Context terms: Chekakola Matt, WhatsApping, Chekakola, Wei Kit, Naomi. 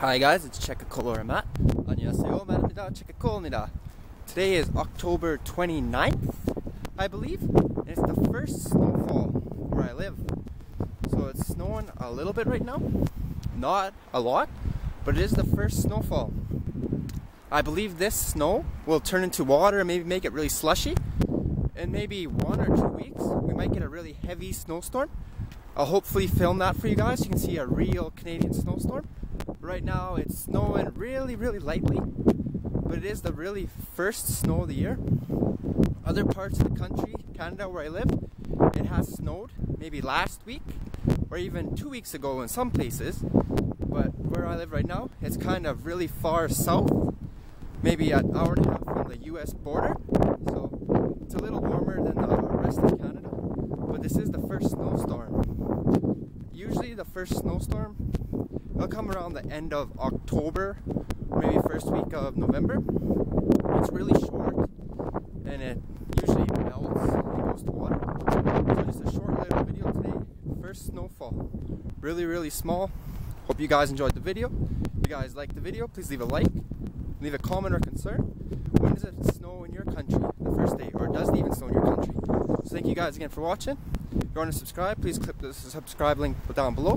Hi guys, it's Chekakola Matt. 안녕하세요, Matt입니다. Chekakol입니다. Today is October 29th, I believe, and it's the first snowfall where I live. So it's snowing a little bit right now, not a lot, but it is the first snowfall. I believe this snow will turn into water and maybe make it really slushy. In maybe 1 or 2 weeks, we might get a really heavy snowstorm. I'll hopefully film that for you guys. You can see a real Canadian snowstorm. Right now it's snowing really lightly, but it is the really first snow of the year. Other parts of the country, Canada, where I live, it has snowed maybe last week or even 2 weeks ago in some places, but where I live right now, it's kind of really far south, maybe an hour and a half from the US border, so it's a little warmer than the rest of Canada. But this is the first snowstorm. Usually the first snowstorm, it'll come around the end of October, maybe first week of November. It's really short and it usually melts and goes to water. So just a short little video today. First snowfall. Really small. Hope you guys enjoyed the video. If you guys liked the video, please leave a like, leave a comment or concern. When does it snow in your country? The first day, or does it even snow in your country? So thank you guys again for watching. If you want to subscribe, please click the subscribe link down below.